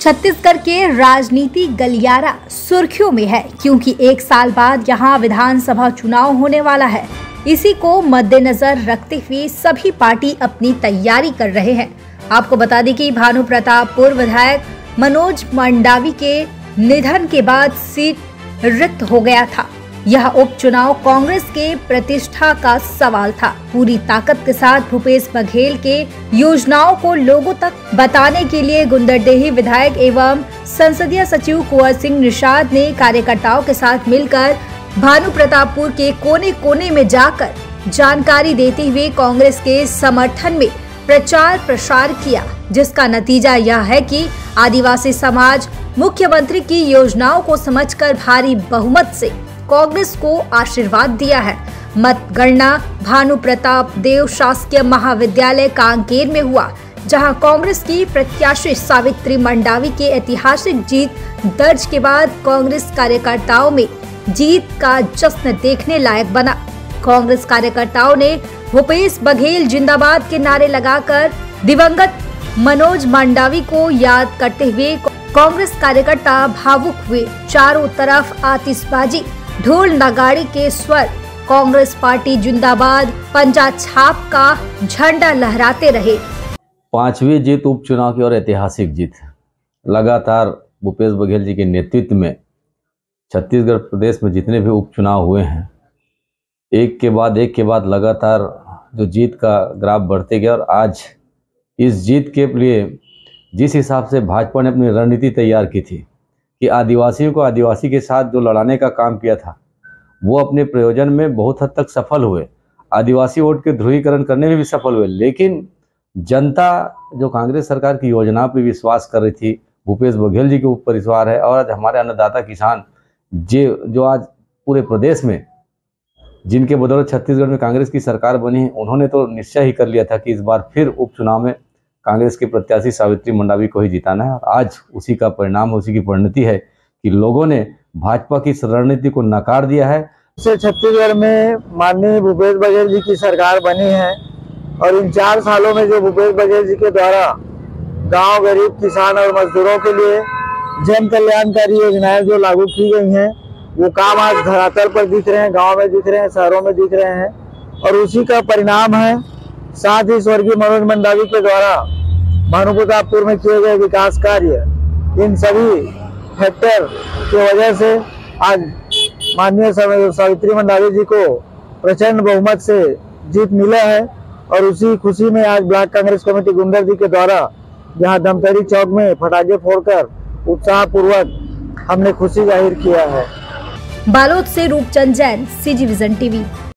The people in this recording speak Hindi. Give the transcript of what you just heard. छत्तीसगढ़ के राजनीति गलियारा सुर्खियों में है क्योंकि एक साल बाद यहां विधानसभा चुनाव होने वाला है। इसी को मद्देनजर रखते हुए सभी पार्टी अपनी तैयारी कर रहे हैं। आपको बता दें कि भानुप्रतापपुर विधायक मनोज मंडावी के निधन के बाद सीट रिक्त हो गया था। यह उपचुनाव कांग्रेस के प्रतिष्ठा का सवाल था। पूरी ताकत के साथ भूपेश बघेल के योजनाओं को लोगों तक बताने के लिए गुंदरदेही विधायक एवं संसदीय सचिव कुंवर सिंह निषाद ने कार्यकर्ताओं के साथ मिलकर भानुप्रतापपुर के कोने कोने में जाकर जानकारी देते हुए कांग्रेस के समर्थन में प्रचार प्रसार किया, जिसका नतीजा यह है कि आदिवासी समाज मुख्यमंत्री की योजनाओं को समझकर भारी बहुमत से कांग्रेस को आशीर्वाद दिया है। मतगणना भानु प्रताप देव शासकीय महाविद्यालय कांकेर में हुआ, जहां कांग्रेस की प्रत्याशी सावित्री मंडावी के ऐतिहासिक जीत दर्ज के बाद कांग्रेस कार्यकर्ताओं में जीत का जश्न देखने लायक बना। कांग्रेस कार्यकर्ताओं ने भूपेश बघेल जिंदाबाद के नारे लगाकर दिवंगत मनोज मंडावी को याद करते हुए कांग्रेस कार्यकर्ता भावुक हुए। चारों तरफ आतिशबाजी, ढोल नगाड़ी के स्वर, कांग्रेस पार्टी जिंदाबाद, पंजा छाप का झंडा लहराते रहे। पांचवी जीत उपचुनाव की और ऐतिहासिक जीत। लगातार भूपेश बघेल जी के नेतृत्व में छत्तीसगढ़ प्रदेश में जितने भी उपचुनाव हुए हैं, एक के बाद लगातार जो जीत का ग्राफ बढ़ते गया, और आज इस जीत के लिए जिस हिसाब से भाजपा ने अपनी रणनीति तैयार की थी कि आदिवासियों को आदिवासी के साथ जो लड़ाने का काम किया था, वो अपने प्रयोजन में बहुत हद तक सफल हुए। आदिवासी वोट के ध्रुवीकरण करने में भी सफल हुए, लेकिन जनता जो कांग्रेस सरकार की योजना पर विश्वास कर रही थी, भूपेश बघेल जी के ऊपर विश्वास है, और आज हमारे अन्नदाता किसान जो आज पूरे प्रदेश में जिनके बदौलत छत्तीसगढ़ में कांग्रेस की सरकार बनी, उन्होंने तो निश्चय ही कर लिया था कि इस बार फिर उपचुनाव में कांग्रेस के प्रत्याशी सावित्री मंडावी को ही जिताना है। और आज उसी का परिणाम, उसी की परिणति है कि लोगों ने भाजपा की इस रणनीति को नकार दिया है। छत्तीसगढ़ में माननीय भूपेश बघेल जी की सरकार बनी है, और इन 4 सालों में जो भूपेश बघेल जी के द्वारा गांव, गरीब, किसान और मजदूरों के लिए जन कल्याणकारी योजनाएं जो लागू की गई है, वो काम आज धरातल पर दिख रहे हैं, गाँव में दिख रहे हैं, शहरों में दिख रहे हैं, और उसी का परिणाम है। साथ ही स्वर्गीय मनोज मंडावी के द्वारा भानुप्रतापपुर में किए गए विकास कार्य, इन सभी फैक्टर की वजह से आज माननीय सावित्री मंडावी जी को प्रचंड बहुमत से जीत मिला है। और उसी खुशी में आज ब्लॉक कांग्रेस कमेटी गुंदरदेही के द्वारा यहां धमतरी चौक में फटाखे फोड़कर उत्साह पूर्वक हमने खुशी जाहिर किया है। बालोद से Roopchand Jain, CG vision TV.